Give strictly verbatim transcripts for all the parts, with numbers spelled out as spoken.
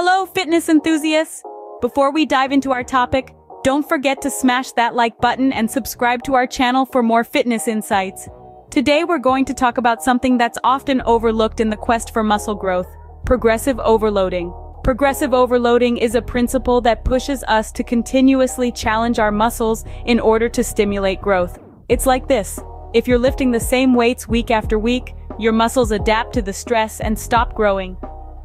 Hello, fitness enthusiasts! Before we dive into our topic, don't forget to smash that like button and subscribe to our channel for more fitness insights. Today we're going to talk about something that's often overlooked in the quest for muscle growth: progressive overloading. Progressive overloading is a principle that pushes us to continuously challenge our muscles in order to stimulate growth. It's like this: if you're lifting the same weights week after week, your muscles adapt to the stress and stop growing.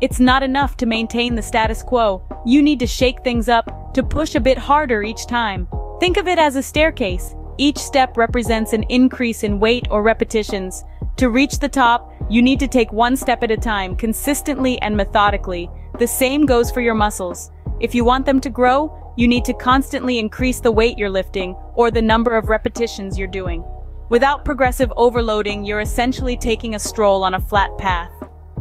It's not enough to maintain the status quo. You need to shake things up, to push a bit harder each time. Think of it as a staircase. Each step represents an increase in weight or repetitions. To reach the top, you need to take one step at a time, consistently and methodically. The same goes for your muscles. If you want them to grow, you need to constantly increase the weight you're lifting or the number of repetitions you're doing. Without progressive overloading, you're essentially taking a stroll on a flat path.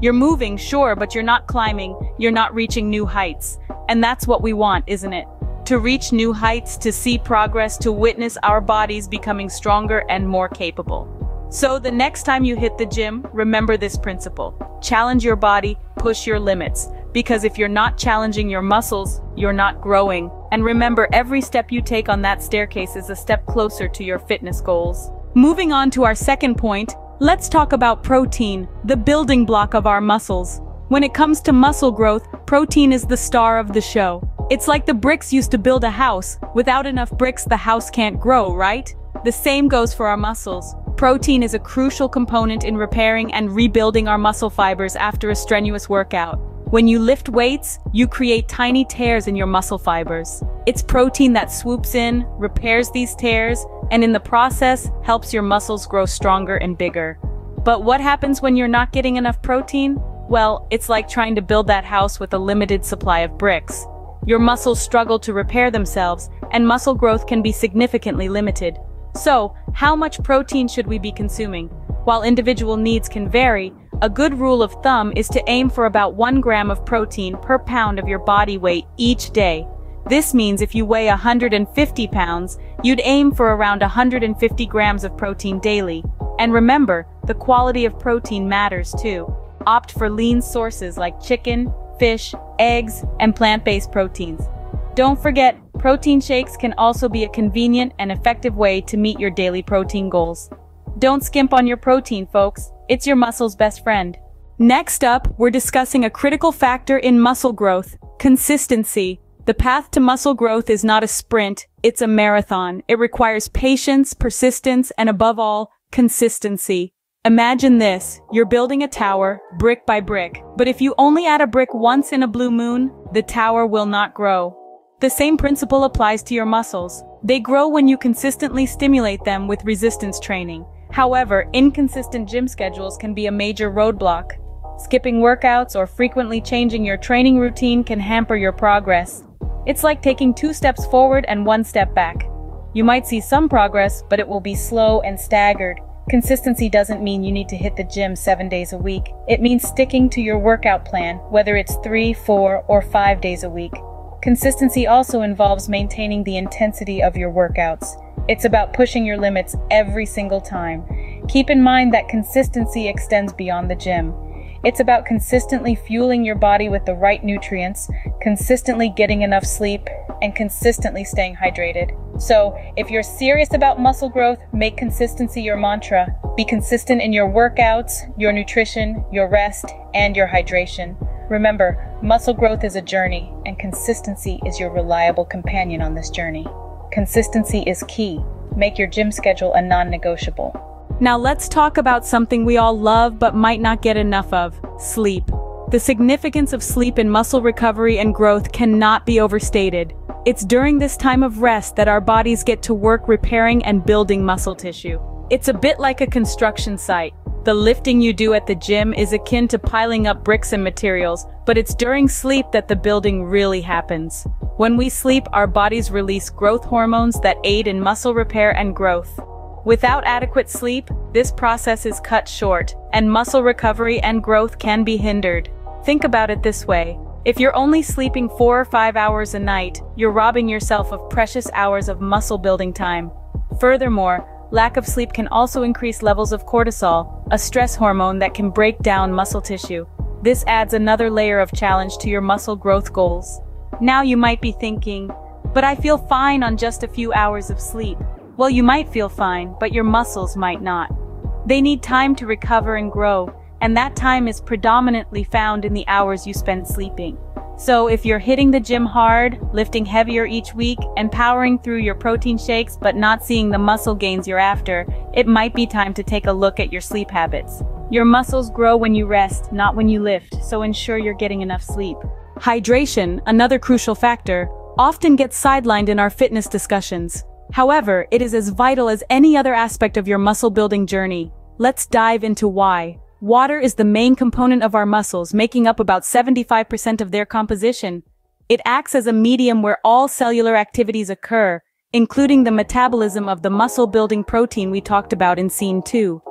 You're moving, sure, but you're not climbing, you're not reaching new heights. And that's what we want, isn't it? To reach new heights, to see progress, to witness our bodies becoming stronger and more capable. So the next time you hit the gym, remember this principle. Challenge your body, push your limits. Because if you're not challenging your muscles, you're not growing. And remember, every step you take on that staircase is a step closer to your fitness goals. Moving on to our second point, let's talk about protein, the building block of our muscles. When it comes to muscle growth, protein is the star of the show. It's like the bricks used to build a house. Without enough bricks, the house can't grow, right? The same goes for our muscles. Protein is a crucial component in repairing and rebuilding our muscle fibers after a strenuous workout. When you lift weights, you create tiny tears in your muscle fibers. It's protein that swoops in, repairs these tears, and in the process, helps your muscles grow stronger and bigger. But what happens when you're not getting enough protein? Well, it's like trying to build that house with a limited supply of bricks. Your muscles struggle to repair themselves, and muscle growth can be significantly limited. So, how much protein should we be consuming? While individual needs can vary, a good rule of thumb is to aim for about one gram of protein per pound of your body weight each day. This means if you weigh one hundred fifty pounds, you'd aim for around one hundred fifty grams of protein daily. And remember, the quality of protein matters too. Opt for lean sources like chicken, fish, eggs, and plant-based proteins. Don't forget, protein shakes can also be a convenient and effective way to meet your daily protein goals. Don't skimp on your protein, folks. It's your muscle's best friend. Next up, we're discussing a critical factor in muscle growth: consistency. The path to muscle growth is not a sprint, it's a marathon. It requires patience, persistence, and above all, consistency. Imagine this: you're building a tower, brick by brick. But if you only add a brick once in a blue moon, the tower will not grow. The same principle applies to your muscles. They grow when you consistently stimulate them with resistance training. However, inconsistent gym schedules can be a major roadblock. Skipping workouts or frequently changing your training routine can hamper your progress. It's like taking two steps forward and one step back. You might see some progress, but it will be slow and staggered. Consistency doesn't mean you need to hit the gym seven days a week. It means sticking to your workout plan, whether it's three, four, or five days a week. Consistency also involves maintaining the intensity of your workouts. It's about pushing your limits every single time. Keep in mind that consistency extends beyond the gym. It's about consistently fueling your body with the right nutrients, consistently getting enough sleep, and consistently staying hydrated. So, if you're serious about muscle growth, make consistency your mantra. Be consistent in your workouts, your nutrition, your rest, and your hydration. Remember, muscle growth is a journey, and consistency is your reliable companion on this journey. Consistency is key. Make your gym schedule a non-negotiable. Now let's talk about something we all love but might not get enough of: sleep. The significance of sleep in muscle recovery and growth cannot be overstated. It's during this time of rest that our bodies get to work repairing and building muscle tissue. It's a bit like a construction site. The lifting you do at the gym is akin to piling up bricks and materials, but it's during sleep that the building really happens. When we sleep, our bodies release growth hormones that aid in muscle repair and growth. Without adequate sleep, this process is cut short, and muscle recovery and growth can be hindered. Think about it this way: if you're only sleeping four or five hours a night, you're robbing yourself of precious hours of muscle building time. Furthermore, lack of sleep can also increase levels of cortisol, a stress hormone that can break down muscle tissue. This adds another layer of challenge to your muscle growth goals. Now you might be thinking, but I feel fine on just a few hours of sleep. Well, you might feel fine, but your muscles might not. They need time to recover and grow, and that time is predominantly found in the hours you spend sleeping. So if you're hitting the gym hard, lifting heavier each week, and powering through your protein shakes but not seeing the muscle gains you're after, it might be time to take a look at your sleep habits. Your muscles grow when you rest, not when you lift, so ensure you're getting enough sleep. Hydration, another crucial factor, often gets sidelined in our fitness discussions. However, it is as vital as any other aspect of your muscle-building journey. Let's dive into why. Water is the main component of our muscles, making up about seventy-five percent of their composition. It acts as a medium where all cellular activities occur, including the metabolism of the muscle-building protein we talked about in Scene two.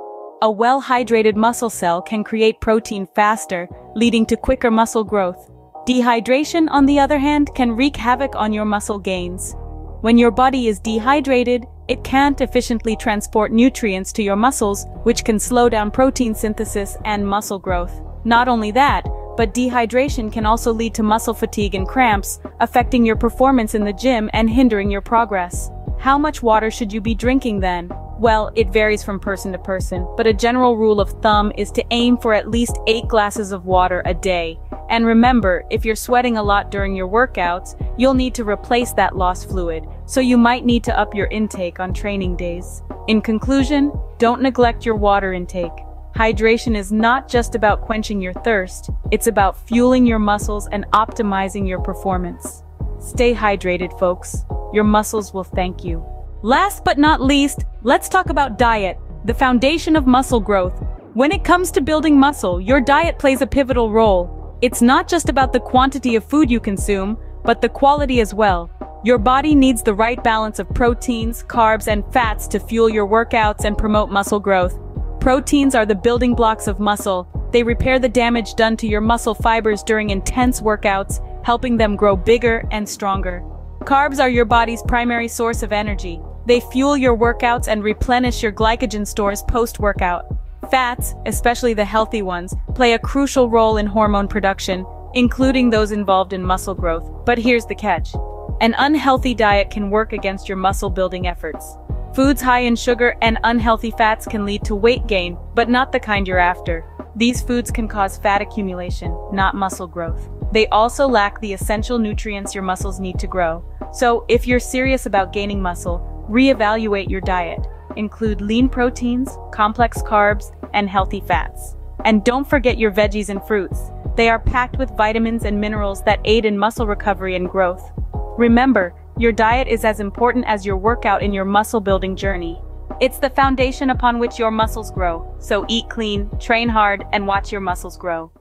A well-hydrated muscle cell can create protein faster, leading to quicker muscle growth. Dehydration, on the other hand, can wreak havoc on your muscle gains. When your body is dehydrated, it can't efficiently transport nutrients to your muscles, which can slow down protein synthesis and muscle growth. Not only that, but dehydration can also lead to muscle fatigue and cramps, affecting your performance in the gym and hindering your progress. How much water should you be drinking then? Well, it varies from person to person, but a general rule of thumb is to aim for at least eight glasses of water a day. And remember, if you're sweating a lot during your workouts, you'll need to replace that lost fluid, so you might need to up your intake on training days. In conclusion, don't neglect your water intake. Hydration is not just about quenching your thirst, it's about fueling your muscles and optimizing your performance. Stay hydrated, folks. Your muscles will thank you. Last but not least, let's talk about diet, the foundation of muscle growth. When it comes to building muscle, your diet plays a pivotal role. It's not just about the quantity of food you consume, but the quality as well. Your body needs the right balance of proteins, carbs, and fats to fuel your workouts and promote muscle growth. Proteins are the building blocks of muscle. They repair the damage done to your muscle fibers during intense workouts, helping them grow bigger and stronger. Carbs are your body's primary source of energy. They fuel your workouts and replenish your glycogen stores post-workout. Fats, especially the healthy ones, play a crucial role in hormone production, including those involved in muscle growth. But here's the catch. An unhealthy diet can work against your muscle-building efforts. Foods high in sugar and unhealthy fats can lead to weight gain, but not the kind you're after. These foods can cause fat accumulation, not muscle growth. They also lack the essential nutrients your muscles need to grow. So, if you're serious about gaining muscle, reevaluate your diet. Include lean proteins, complex carbs, and healthy fats. And don't forget your veggies and fruits. They are packed with vitamins and minerals that aid in muscle recovery and growth. Remember, your diet is as important as your workout in your muscle-building journey. It's the foundation upon which your muscles grow, so eat clean, train hard, and watch your muscles grow.